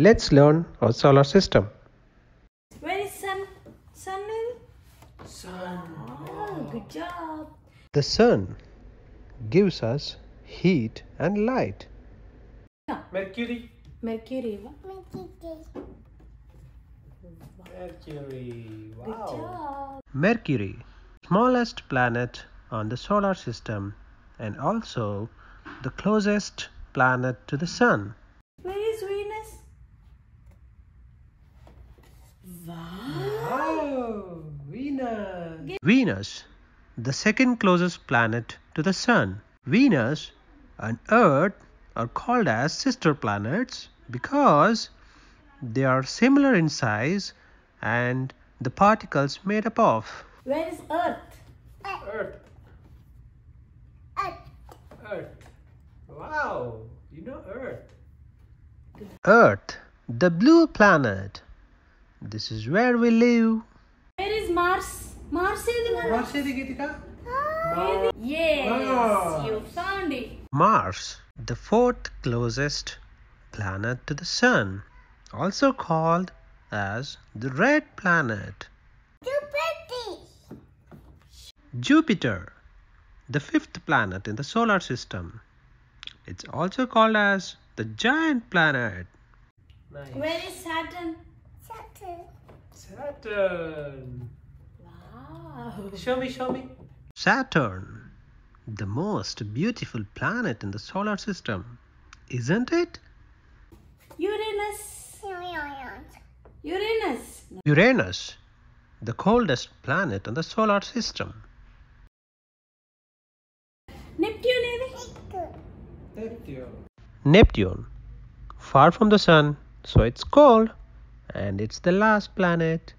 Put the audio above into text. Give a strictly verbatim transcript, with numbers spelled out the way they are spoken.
Let's learn our solar system. Where is sun? Sun? Sun. Oh, good job. The sun gives us heat and light. Mercury. Mercury. Mercury. Mercury. Wow. Good job. Mercury, smallest planet on the solar system and also the closest planet to the sun. Where is Venus? Wow. Wow. Venus. Venus, the second closest planet to the sun. Venus and Earth are called as sister planets because they are similar in size and the particles made up of. Where is Earth? Earth. Earth. Earth. Wow, you know Earth. Earth, the blue planet. This is where we live. Where is Mars? Mars is Mars. Mars. Yes, you found it. Mars, the fourth closest planet to the sun. Also called as the red planet. Jupiter. Jupiter, the fifth planet in the solar system. It's also called as the giant planet. Nice. Where is Saturn? Saturn. Saturn. Wow. Show me, show me. Saturn, the most beautiful planet in the solar system, isn't it? Uranus. Uranus. Uranus, the coldest planet in the solar system. Neptune. Neptune. Neptune, far from the sun, so it's cold, and it's the last planet.